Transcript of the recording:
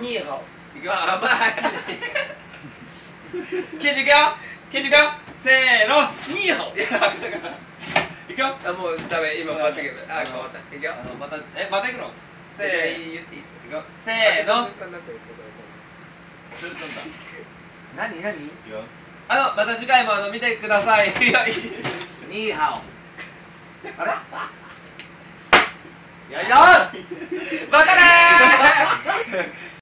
你好，你干啥吧？开始干，开始干，谁了？你好，你干？啊，我稍微今またけど、あ、変わった。いくよ。またまた行くの？せー、言っていいですか？せーの。何何？また次回も見てください。にはお。あら？やりな。またねー。